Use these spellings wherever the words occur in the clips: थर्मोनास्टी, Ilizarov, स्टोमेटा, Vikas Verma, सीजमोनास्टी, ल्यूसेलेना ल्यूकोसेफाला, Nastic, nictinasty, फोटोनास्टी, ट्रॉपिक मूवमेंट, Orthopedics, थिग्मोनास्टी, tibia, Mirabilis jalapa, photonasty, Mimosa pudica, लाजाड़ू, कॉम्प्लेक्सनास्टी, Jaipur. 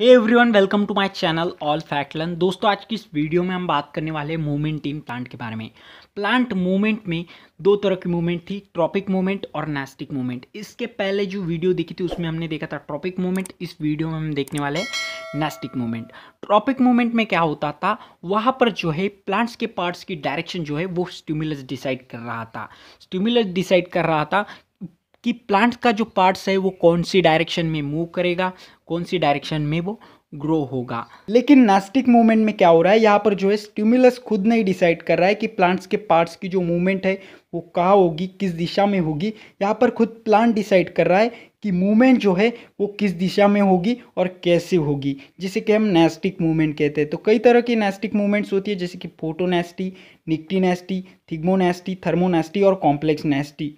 Hey everyone, welcome to my channel all fact learn. दोस्तों, आज की इस वीडियो में हम बात करने वाले हैं मूवमेंट इन प्लांट के बारे में। प्लांट मूवमेंट में दो तरह की मूवमेंट थी, ट्रॉपिक मूवमेंट और नास्टिक मूवमेंट। इसके पहले जो वीडियो देखी थी उसमें हमने देखा था ट्रॉपिक मूवमेंट, इस वीडियो में हम देखने वाले हैं नास्टिक मूवमेंट। ट्रॉपिक मूवमेंट में क्या होता था, वहाँ पर जो है प्लांट्स के पार्ट्स की डायरेक्शन जो है वो स्टिमुलस डिसाइड कर रहा था। स्टिमुलस डिसाइड कर रहा था कि प्लांट का जो पार्ट्स है वो कौन सी डायरेक्शन में मूव करेगा, कौन सी डायरेक्शन में वो ग्रो होगा। लेकिन नास्टिक मूवमेंट में क्या हो रहा है, यहाँ पर जो है स्टिमुलस खुद नहीं डिसाइड कर रहा है कि प्लांट्स के पार्ट्स की जो मूवमेंट है वो कहाँ होगी, किस दिशा में होगी। यहाँ पर खुद प्लांट डिसाइड कर रहा है कि मूवमेंट जो है वो किस दिशा में होगी और कैसे होगी, जिसे कि हम नास्टिक मूवमेंट कहते हैं। तो कई तरह की नास्टिक मूवमेंट्स होती है, जैसे कि फोटोनास्टी, निक्टिनास्टी, थिग्मोनास्टी, थर्मोनास्टी और कॉम्प्लेक्सनास्टी।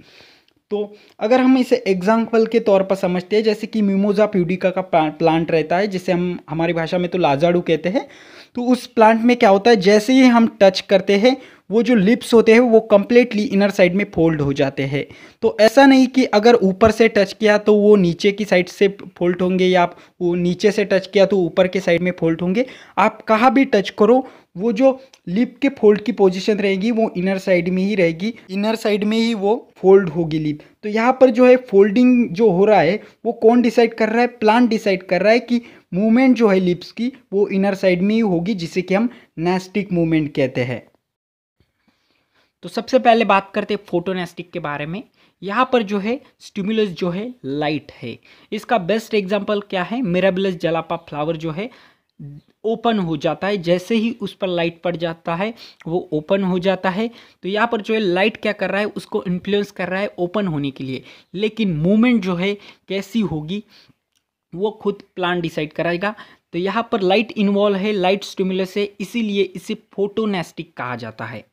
तो अगर हम इसे एग्जाम्पल के तौर पर समझते हैं, जैसे कि मिमोजा प्यूडिका का प्लांट रहता है, जिसे हम हमारी भाषा में तो लाजाड़ू कहते हैं। तो उस प्लांट में क्या होता है, जैसे ही हम टच करते हैं वो जो लिप्स होते हैं वो कम्प्लीटली इनर साइड में फोल्ड हो जाते हैं। तो ऐसा नहीं कि अगर ऊपर से टच किया तो वो नीचे की साइड से फोल्ड होंगे, या आप वो नीचे से टच किया तो ऊपर के साइड में फोल्ड होंगे। आप कहाँ भी टच करो, वो जो लिप के फोल्ड की पोजीशन रहेगी वो इनर साइड में ही रहेगी, इनर साइड में ही वो फोल्ड होगी लिप। तो यहाँ पर जो है फोल्डिंग जो हो रहा है वो कौन डिसाइड कर रहा है, प्लांट डिसाइड कर रहा है कि मूवमेंट जो है लिप्स की वो इनर साइड में ही होगी, जिसे कि हम नास्टिक मूवमेंट कहते हैं। तो सबसे पहले बात करते हैं फोटोनास्टिक के बारे में। यहाँ पर जो है स्टिमुलस जो है लाइट है। इसका बेस्ट एग्जाम्पल क्या है, मिराबिलिस जलापा फ्लावर जो है ओपन हो जाता है, जैसे ही उस पर लाइट पड़ जाता है वो ओपन हो जाता है। तो यहाँ पर जो है लाइट क्या कर रहा है, उसको इन्फ्लुएंस कर रहा है ओपन होने के लिए। लेकिन मूवमेंट जो है कैसी होगी वो खुद प्लांट डिसाइड कराएगा। तो यहाँ पर लाइट इन्वॉल्व है, लाइट स्टिमुलस है, इसीलिए इसे फोटोनास्टिक कहा जाता है।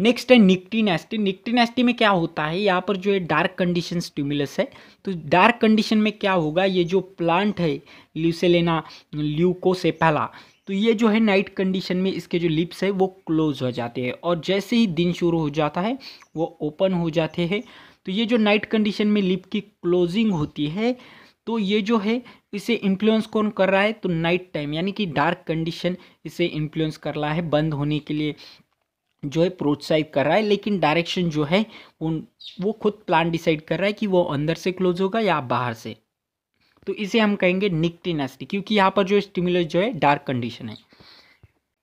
नेक्स्ट है निक्टिनास्टी। निक्टिनास्टी में क्या होता है, यहाँ पर जो है डार्क कंडीशन स्टिमुलस है। तो डार्क कंडीशन में क्या होगा, ये जो प्लांट है ल्यूसेलेना ल्यूकोसेफाला, तो ये जो है नाइट कंडीशन में इसके जो लिप्स है वो क्लोज हो जाते हैं, और जैसे ही दिन शुरू हो जाता है वो ओपन हो जाते हैं। तो ये जो नाइट कंडीशन में लिप की क्लोजिंग होती है, तो ये जो है इसे इन्फ्लुएंस कौन कर रहा है, तो नाइट टाइम यानी कि डार्क कंडीशन इसे इन्फ्लुएंस कर रहा है, बंद होने के लिए जो है प्रोत्साहित कर रहा है। लेकिन डायरेक्शन जो है वो खुद प्लांट डिसाइड कर रहा है कि वो अंदर से क्लोज होगा या बाहर से। तो इसे हम कहेंगे निक्टिनास्टी, क्योंकि यहाँ पर जो स्टिमुलस जो है डार्क कंडीशन है।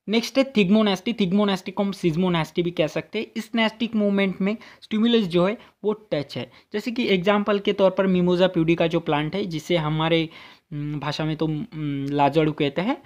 नेक्स्ट है थिग्मोनास्टी। थिग्मोनास्टी को हम सीजमोनास्टी भी कह सकते हैं। इस नास्टिक मूवमेंट में स्टिमुलस जो है वो टच है, जैसे कि एग्जाम्पल के तौर पर मिमोजा प्यूडिका जो प्लांट है, जिसे हमारे भाषा में तो लाजाड़ू कहते हैं।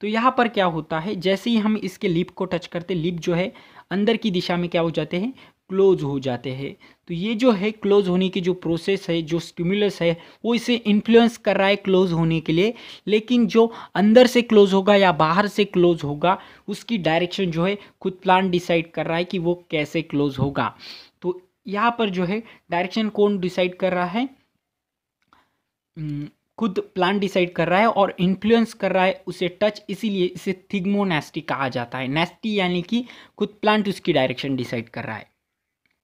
तो यहाँ पर क्या होता है, जैसे ही हम इसके लिप को टच करते, लिप जो है अंदर की दिशा में क्या हो जाते हैं, क्लोज हो जाते हैं। तो ये जो है क्लोज होने की जो प्रोसेस है, जो स्टिमुलस है वो इसे इन्फ्लुएंस कर रहा है क्लोज होने के लिए। लेकिन जो अंदर से क्लोज होगा या बाहर से क्लोज होगा उसकी डायरेक्शन जो है खुद प्लांट डिसाइड कर रहा है कि वो कैसे क्लोज होगा। तो यहाँ पर जो है डायरेक्शन कौन डिसाइड कर रहा है, खुद प्लांट डिसाइड कर रहा है और इन्फ्लुएंस कर रहा है उसे टच, इसीलिए इसे थिग्मोनास्टी कहा जाता है। नेस्टी यानी कि खुद प्लांट उसकी डायरेक्शन डिसाइड कर रहा है।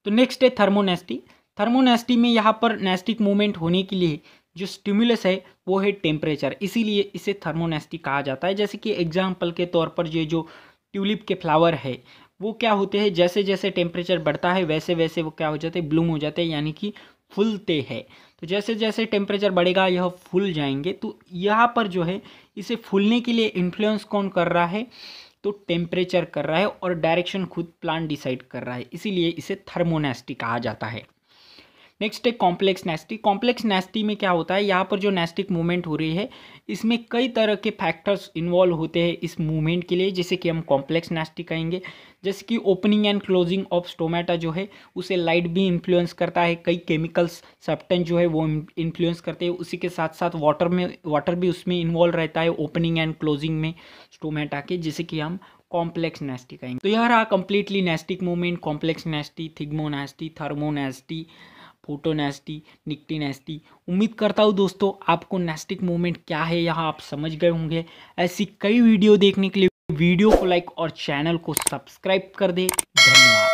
तो नेक्स्ट है थर्मोनास्टी। थर्मोनास्टी में यहाँ पर नास्टिक मूवमेंट होने के लिए जो स्टिमुलस है वो है टेम्परेचर, इसीलिए इसे थर्मोनास्टी कहा जाता है। जैसे कि एग्जाम्पल के तौर पर ये जो ट्यूलिप के फ्लावर है वो क्या होते हैं, जैसे जैसे टेम्परेचर बढ़ता है वैसे वैसे वो क्या हो जाते हैं, ब्लूम हो जाते हैं, यानी कि फूलते हैं। तो जैसे जैसे टेम्परेचर बढ़ेगा यह फूल जाएंगे। तो यहाँ पर जो है इसे फूलने के लिए इन्फ्लुएंस कौन कर रहा है, तो टेम्परेचर कर रहा है, और डायरेक्शन खुद प्लांट डिसाइड कर रहा है, इसीलिए इसे थर्मोनास्टी कहा जाता है। नेक्स्ट है कॉम्प्लेक्सनास्टी। कॉम्प्लेक्सनास्टी में क्या होता है, यहाँ पर जो नास्टिक मूवमेंट हो रही है इसमें कई तरह के फैक्टर्स इन्वॉल्व होते हैं इस मूवमेंट के लिए, जिसे कि हम कॉम्प्लेक्सनास्टी कहेंगे। जैसे कि opening and closing of स्टोमेटा जो है उसे लाइट भी इन्फ्लुएंस करता है, कई केमिकल्स सब्सटेंस जो है वो इन्फ्लुएंस करते हैं, उसी के साथ साथ वाटर भी उसमें इन्वॉल्व रहता है ओपनिंग एंड क्लोजिंग में स्टोमेटा के, जिसे कि हम कॉम्प्लेक्स नास्टी कहेंगे। तो यह रहा completely nastic movement, complex nasty, थिग्मोनास्टी, थर्मोनास्टी, फोटोनास्टी, nyctinasty. उम्मीद करता हूँ दोस्तों आपको नास्टिक मूवमेंट क्या है यहाँ आप समझ गए होंगे। ऐसी कई वीडियो देखने के लिए वीडियो को लाइक और चैनल को सब्सक्राइब कर दें। धन्यवाद।